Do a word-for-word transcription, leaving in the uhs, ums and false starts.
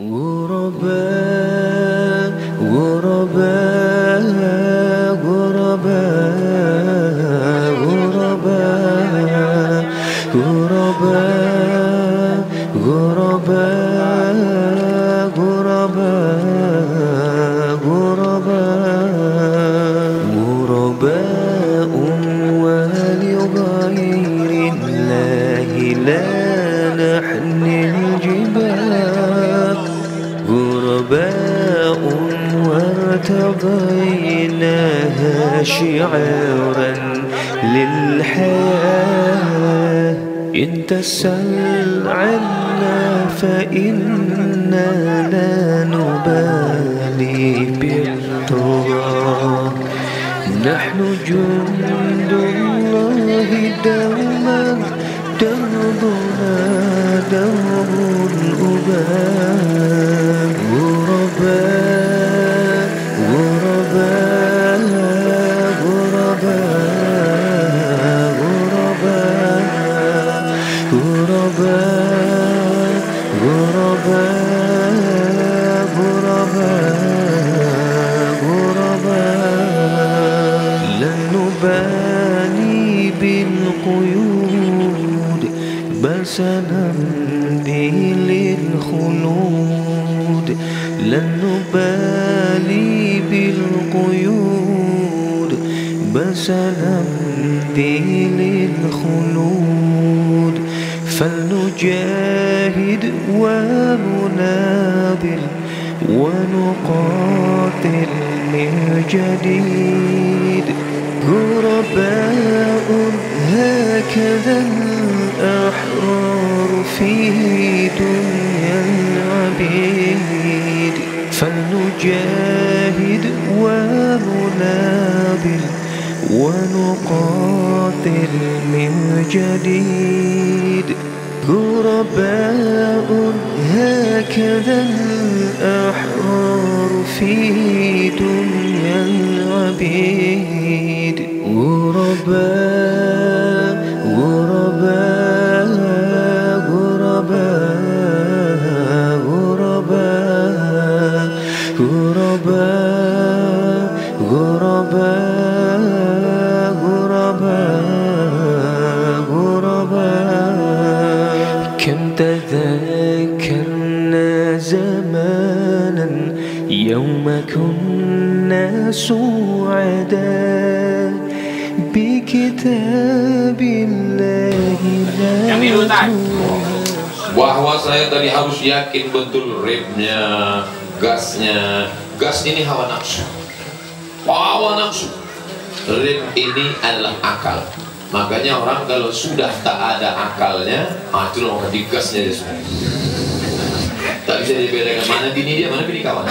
غرباء غرباء غرباء غرباء غرباء غرباء غرباء غرباء ولغير الله لا نحن الجبال غرباء وارتضيناها شعارا للحياة إن تسأل عنا فإنا لا نبالي بالطغاة نحن جند الله دوما دربنا درب الأباء غرباء غرباء غرباء غرباء غرباء غرباء غرباء غرباء لن نبالي بالقيود بل سنمضي للخلود لن نبالي بالقيود بل سنمضي للخلود فلنجاهد ونناضل ونقاتل من جديد غرباء هكذا الأحرار في دنيا العبيد فلنجاهد ونناضل ونقاتل من جديد غرباء هكذا الأحرار في دنيا العبيد غرباء غرباء غرباء غرباء غرباء غرباء غرباء غرباء كم تذكرنا زمانا يوم كنا سعداء بكتاب الله لا نضيع. Bahwa saya tadi harus yakin betul ribnya, gasnya. Gas ini hawa nafsu. Hawa nafsu. Rib ini adalah akal. Makanya orang kalau sudah tak ada akalnya, ah itu loh tadi gasnya dia sudah. Tak bisa dibedakan mana bini dia, mana bini kawan.